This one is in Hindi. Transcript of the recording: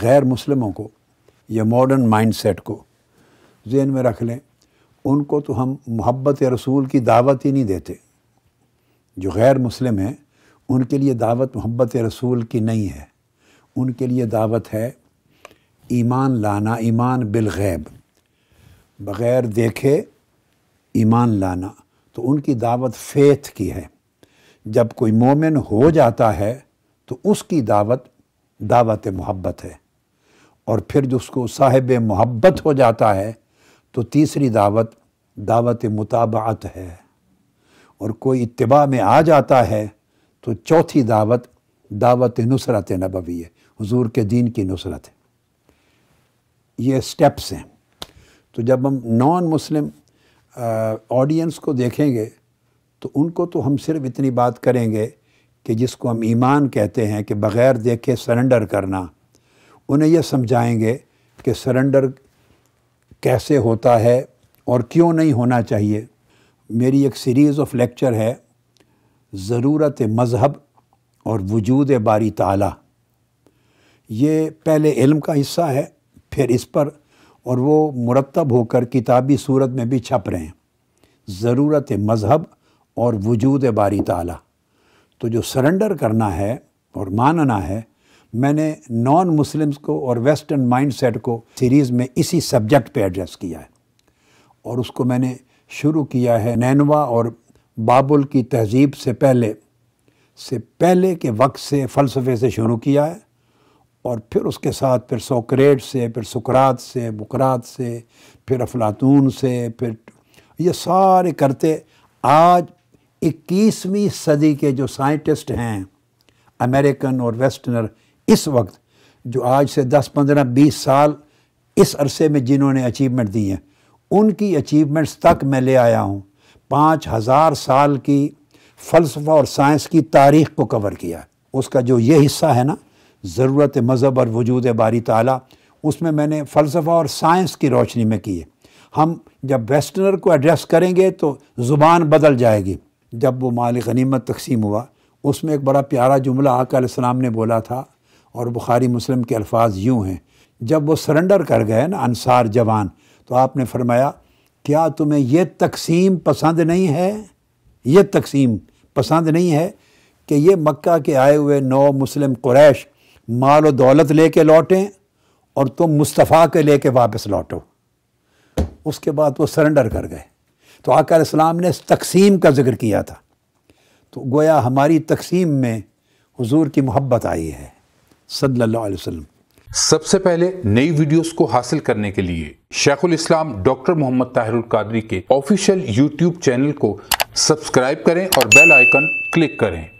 गैर मुस्लिमों को या मॉडर्न माइंडसेट को ज़हन में रख लें, उनको तो हम मोहब्बत रसूल की दावत ही नहीं देते। जो गैर मुस्लिम हैं उनके लिए दावत मोहब्बत रसूल की नहीं है, उनके लिए दावत है ईमान लाना, ईमान बिलगैब, बग़ैर देखे ईमान लाना। तो उनकी दावत फेथ की है। जब कोई मोमिन हो जाता है तो उसकी दावत दावत मोहब्बत है, और फिर जो उसको साहिब मोहब्बत हो जाता है तो तीसरी दावत दावत मुताबात है, और कोई इत्तिबा में आ जाता है तो चौथी दावत दावत नुसरत नबवी है, हुजूर के दीन की नुसरत है। ये स्टेप्स हैं। तो जब हम नॉन मुस्लिम ऑडियंस को देखेंगे तो उनको तो हम सिर्फ इतनी बात करेंगे कि जिसको हम ईमान कहते हैं कि बग़ैर देखे सरेंडर करना, उन्हें यह समझाएंगे कि सरेंडर कैसे होता है और क्यों नहीं होना चाहिए। मेरी एक सीरीज़ ऑफ लेक्चर है ज़रूरत मज़हब और वजूद बारी ताला। ये पहले इल्म का हिस्सा है, फिर इस पर, और वो मुरत्तब होकर किताबी सूरत में भी छप रहे हैं, ज़रूरत मज़हब और वजूद बारी ताला। तो जो सरेंडर करना है और मानना है, मैंने नॉन मुस्लिम्स को और वेस्टर्न माइंडसेट को सीरीज़ में इसी सब्जेक्ट पे एड्रेस किया है, और उसको मैंने शुरू किया है नैनवा और बाबुल की तहजीब से पहले के वक्त से, फ़लसफ़े से शुरू किया है, और फिर उसके साथ फिर सोकरेट से, फिर सुकरात से, बुकरात से, फिर अफलातून से, फिर ये सारे करते आज 21वीं सदी के जो साइंटिस्ट हैं अमेरिकन और वेस्टर्नर, इस वक्त जो आज से 10, 15, 20 साल इस अरसे में जिन्होंने अचीवमेंट दी हैं, उनकी अचीवमेंट्स तक मैं ले आया हूँ। 5000 साल की फ़लसफ़ा और साइंस की तारीख़ को कवर किया। उसका जो ये हिस्सा है ना, ज़रूरत मज़हब और वजूद बारी ताला, उसमें मैंने फ़लसफ़ा और साइंस की रोशनी में की है। हम जब वेस्टर्नर को एड्रेस करेंगे तो ज़ुबान बदल जाएगी। जब वो माल गनीमत तकसीम हुआ, उसमें एक बड़ा प्यारा जुमला आका अलैहिस्सलाम ने बोला था, और बुखारी मुस्लिम के अल्फाज यूँ हैं, जब वो सरेंडर कर गए ना अंसार जवान, तो आपने फरमाया क्या तुम्हें यह तकसीम पसंद नहीं है, ये तकसीम पसंद नहीं है कि ये मक्का के आए हुए 9 मुस्लिम कुरैश माल और दौलत लेके लौटें और तुम मुस्तफ़ा के लेके वापस लौटो। उसके बाद वो सरेंडर कर गए। तो आका अलैहिस्सलाम ने इस तकसीम का जिक्र किया था। तो गोया हमारी तकसीम में हुजूर की मोहब्बत आई है सल्लल्लाहु अलैहि वसल्लम। सबसे पहले नई वीडियोस को हासिल करने के लिए शेखुल इस्लाम डॉक्टर मोहम्मद ताहिरुल कादरी के ऑफिशियल यूट्यूब चैनल को सब्सक्राइब करें और बेल आइकन क्लिक करें।